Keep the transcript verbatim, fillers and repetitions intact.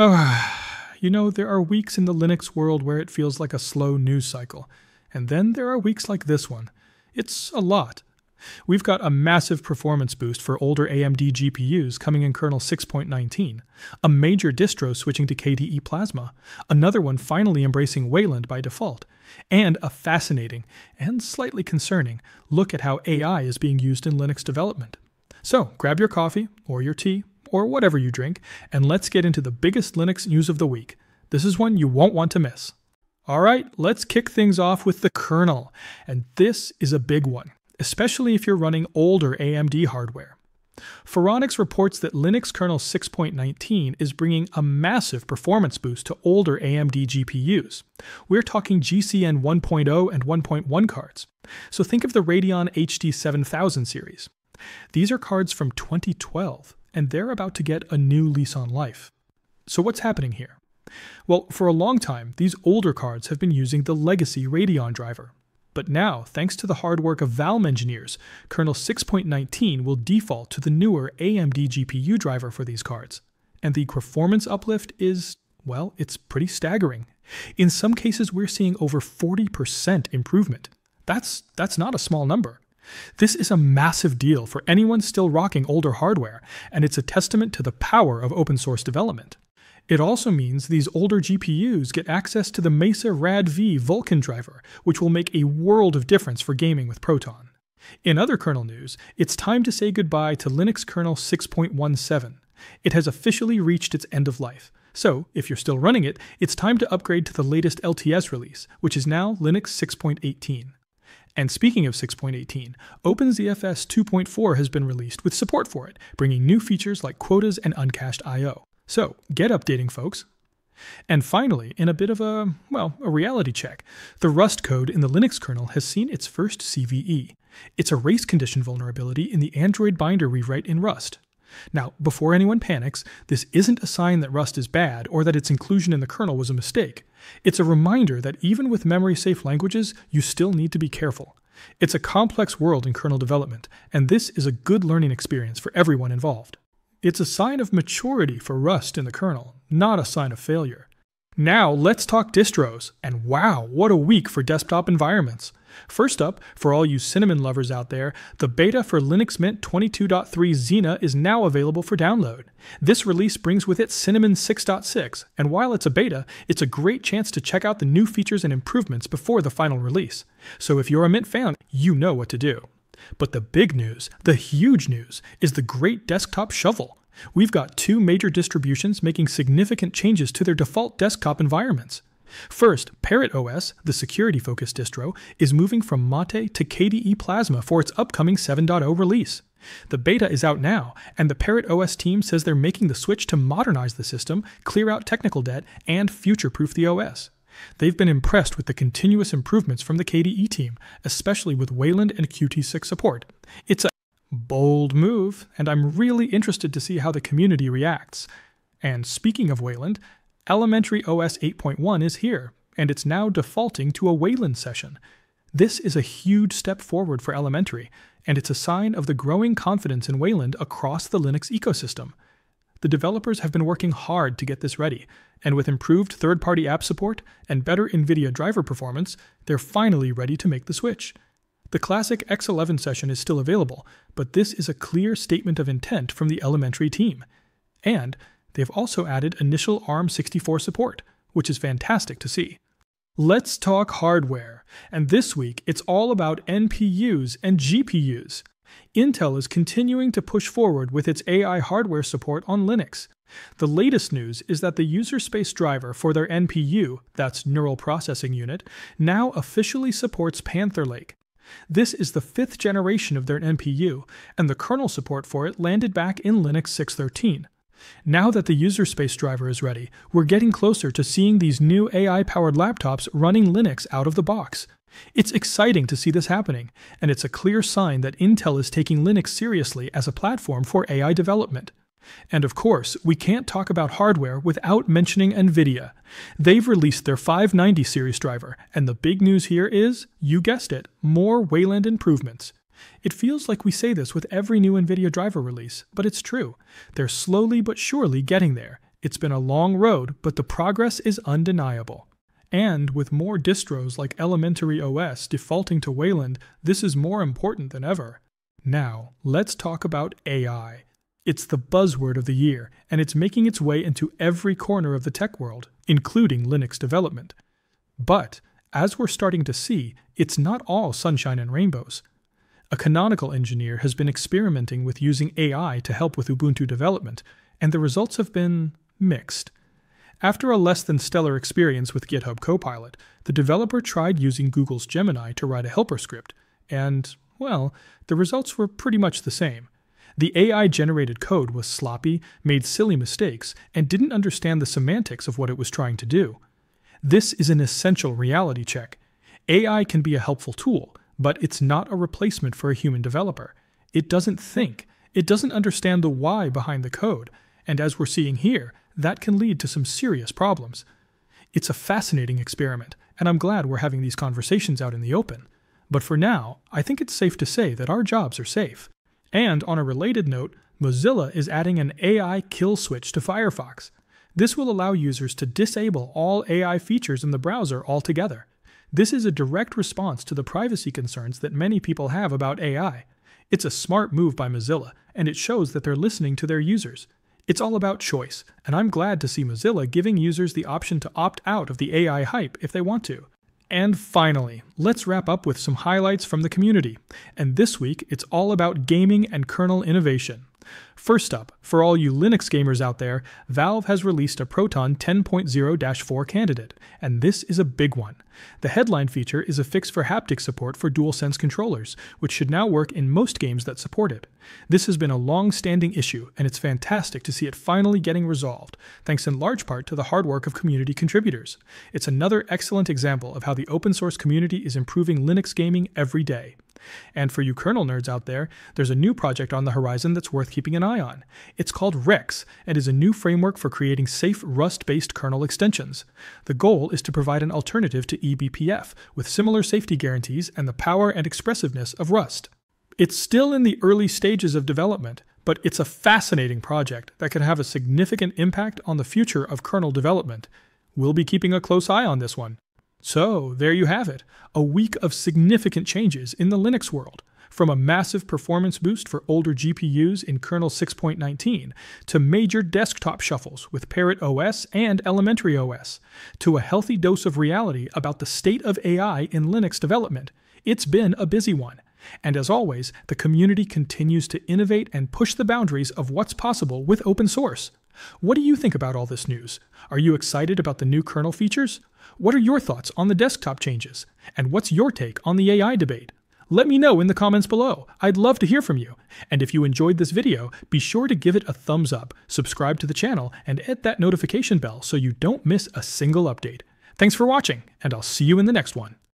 Oh, you know, there are weeks in the Linux world where it feels like a slow news cycle. And then there are weeks like this one. It's a lot. We've got a massive performance boost for older A M D G P Us coming in Kernel six point nineteen, a major distro switching to K D E Plasma, another one finally embracing Wayland by default, and a fascinating, and slightly concerning, look at how A I is being used in Linux development. So grab your coffee, or your tea, or whatever you drink, and let's get into the biggest Linux news of the week. This is one you won't want to miss. Alright, let's kick things off with the kernel, and this is a big one, especially if you're running older A M D hardware. Phoronix reports that Linux Kernel six point nineteen is bringing a massive performance boost to older A M D G P Us. We're talking G C N one point oh and one point one cards. So think of the Radeon H D seven thousand series. These are cards from twenty twelve, and they're about to get a new lease on life. So what's happening here? Well, for a long time, these older cards have been using the legacy Radeon driver. But now, thanks to the hard work of Valve engineers, Kernel six point nineteen will default to the newer A M D G P U driver for these cards. And the performance uplift is, well, it's pretty staggering. In some cases, we're seeing over forty percent improvement. That's, that's not a small number. This is a massive deal for anyone still rocking older hardware, and it's a testament to the power of open source development. It also means these older G P Us get access to the Mesa R A D V Vulkan driver, which will make a world of difference for gaming with Proton. In other kernel news, it's time to say goodbye to Linux Kernel six point seventeen. It has officially reached its end of life, so if you're still running it, it's time to upgrade to the latest L T S release, which is now Linux six point eighteen. And speaking of six point eighteen, OpenZFS two point four has been released with support for it, bringing new features like quotas and uncached I O. So, get updating, folks. And finally, in a bit of a, well, a reality check, the Rust code in the Linux kernel has seen its first C V E. It's a race condition vulnerability in the Android binder rewrite in Rust. Now, before anyone panics, this isn't a sign that Rust is bad or that its inclusion in the kernel was a mistake. It's a reminder that even with memory-safe languages, you still need to be careful. It's a complex world in kernel development, and this is a good learning experience for everyone involved. It's a sign of maturity for Rust in the kernel, not a sign of failure. Now let's talk distros, and wow, what a week for desktop environments. First up, for all you Cinnamon lovers out there, the beta for Linux Mint twenty-two point three Xena is now available for download. This release brings with it Cinnamon six point six, and while it's a beta, it's a great chance to check out the new features and improvements before the final release. So if you're a Mint fan, you know what to do. But the big news, the huge news, is the great desktop shovel. We've got two major distributions making significant changes to their default desktop environments. First, Parrot O S, the security-focused distro, is moving from Mate to K D E Plasma for its upcoming seven point oh release. The beta is out now, and the Parrot O S team says they're making the switch to modernize the system, clear out technical debt, and future-proof the O S. They've been impressed with the continuous improvements from the K D E team, especially with Wayland and Qt six support. It's a bold move, and I'm really interested to see how the community reacts. And speaking of Wayland, Elementary O S eight point one is here, and it's now defaulting to a Wayland session. This is a huge step forward for Elementary, and it's a sign of the growing confidence in Wayland across the Linux ecosystem. The developers have been working hard to get this ready, and with improved third-party app support and better NVIDIA driver performance, they're finally ready to make the switch. The classic X eleven session is still available, but this is a clear statement of intent from the Elementary team. And they've also added initial ARM sixty-four support, which is fantastic to see. Let's talk hardware, and this week it's all about N P Us and G P Us. Intel is continuing to push forward with its A I hardware support on Linux. The latest news is that the user space driver for their N P U, that's Neural Processing Unit, now officially supports Panther Lake. This is the fifth generation of their N P U, and the kernel support for it landed back in Linux six point thirteen. Now that the user space driver is ready, we're getting closer to seeing these new A I-powered laptops running Linux out of the box. It's exciting to see this happening, and it's a clear sign that Intel is taking Linux seriously as a platform for A I development. And of course, we can't talk about hardware without mentioning NVIDIA. They've released their five ninety series driver, and the big news here is, you guessed it, more Wayland improvements. It feels like we say this with every new NVIDIA driver release, but it's true. They're slowly but surely getting there, It's been a long road, but the progress is undeniable. And with more distros like Elementary O S defaulting to Wayland, this is more important than ever. Now, let's talk about A I. It's the buzzword of the year, and it's making its way into every corner of the tech world, including Linux development. But, as we're starting to see, it's not all sunshine and rainbows. A Canonical engineer has been experimenting with using A I to help with Ubuntu development, and the results have been mixed. After a less than stellar experience with GitHub Copilot, the developer tried using Google's Gemini to write a helper script, and, well, the results were pretty much the same. The A I-generated code was sloppy, made silly mistakes, and didn't understand the semantics of what it was trying to do. This is an essential reality check. A I can be a helpful tool, but it's not a replacement for a human developer. It doesn't think, it doesn't understand the why behind the code, and as we're seeing here, that can lead to some serious problems. It's a fascinating experiment, and I'm glad we're having these conversations out in the open. But for now, I think it's safe to say that our jobs are safe. And on a related note, Mozilla is adding an A I kill switch to Firefox. This will allow users to disable all A I features in the browser altogether. This is a direct response to the privacy concerns that many people have about A I. It's a smart move by Mozilla, and it shows that they're listening to their users. It's all about choice, and I'm glad to see Mozilla giving users the option to opt out of the A I hype if they want to. And finally, let's wrap up with some highlights from the community. And this week, it's all about gaming and kernel innovation. First up, for all you Linux gamers out there, Valve has released a Proton ten point oh dash four candidate, and this is a big one. The headline feature is a fix for haptic support for DualSense controllers, which should now work in most games that support it. This has been a long-standing issue, and it's fantastic to see it finally getting resolved, thanks in large part to the hard work of community contributors. It's another excellent example of how the open-source community is improving Linux gaming every day. And for you kernel nerds out there, there's a new project on the horizon that's worth keeping an eye on. It's called Rex, and is a new framework for creating safe Rust-based kernel extensions. The goal is to provide an alternative to E B P F, with similar safety guarantees and the power and expressiveness of Rust. It's still in the early stages of development, but it's a fascinating project that can have a significant impact on the future of kernel development. We'll be keeping a close eye on this one. So, there you have it, a week of significant changes in the Linux world, from a massive performance boost for older G P Us in kernel six point nineteen, to major desktop shuffles with Parrot O S and Elementary O S, to a healthy dose of reality about the state of A I in Linux development. It's been a busy one. And as always, the community continues to innovate and push the boundaries of what's possible with open source. What do you think about all this news? Are you excited about the new kernel features? What are your thoughts on the desktop changes? And what's your take on the A I debate? Let me know in the comments below. I'd love to hear from you. And if you enjoyed this video, be sure to give it a thumbs up, subscribe to the channel, and hit that notification bell so you don't miss a single update. Thanks for watching, and I'll see you in the next one.